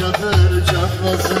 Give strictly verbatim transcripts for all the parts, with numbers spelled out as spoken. cadır caflasın.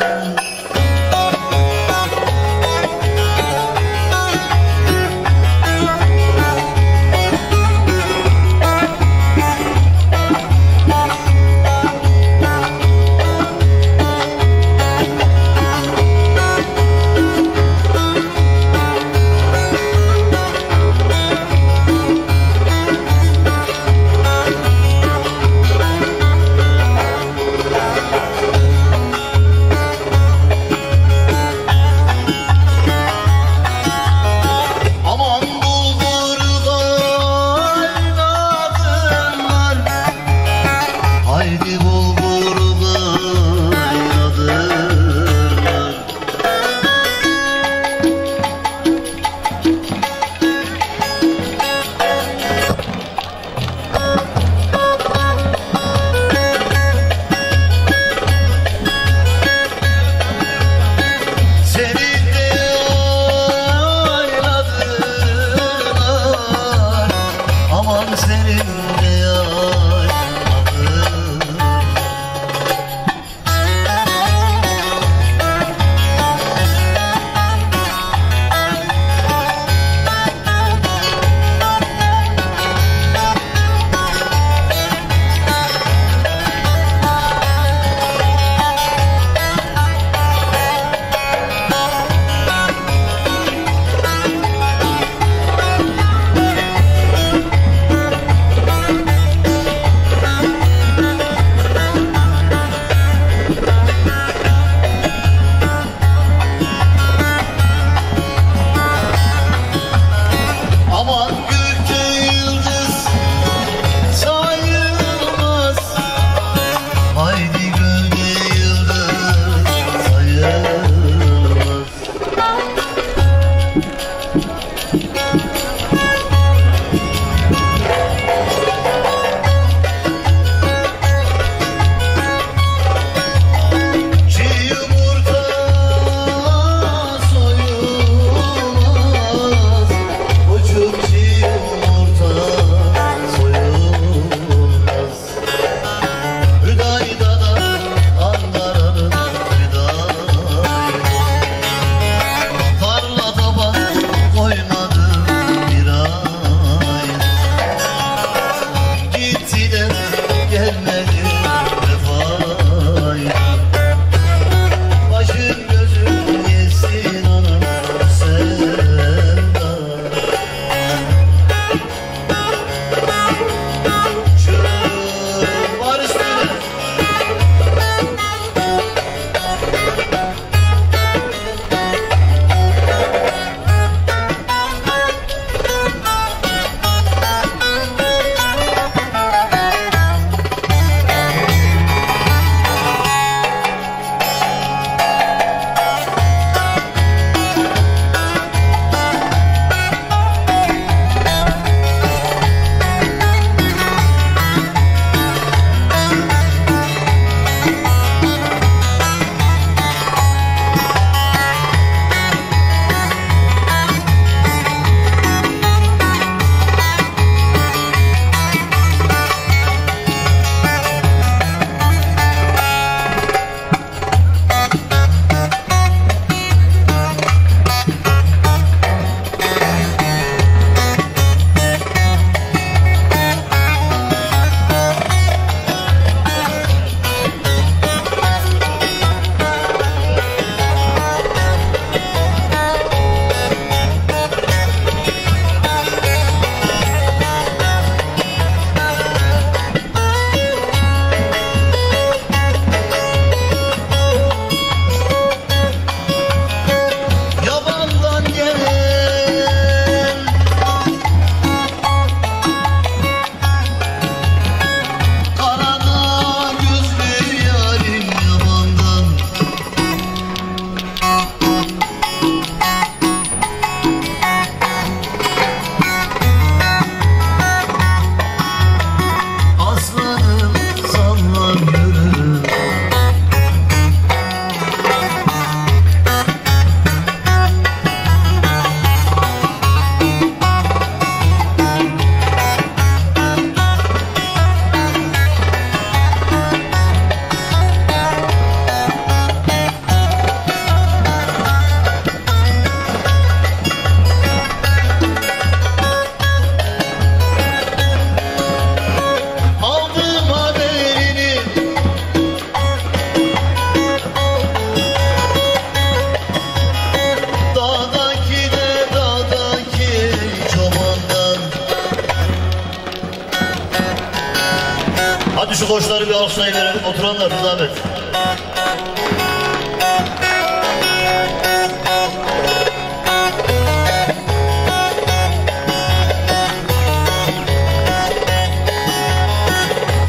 koçları bir alkışlayıverin. Oturanlar zahmet.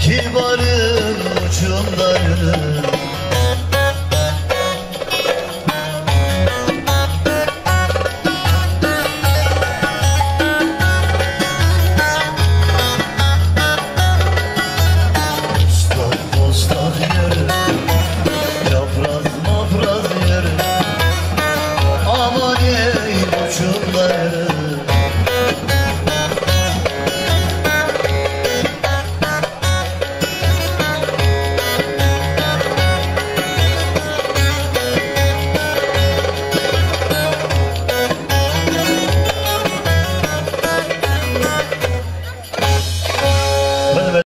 Kibarın uçundan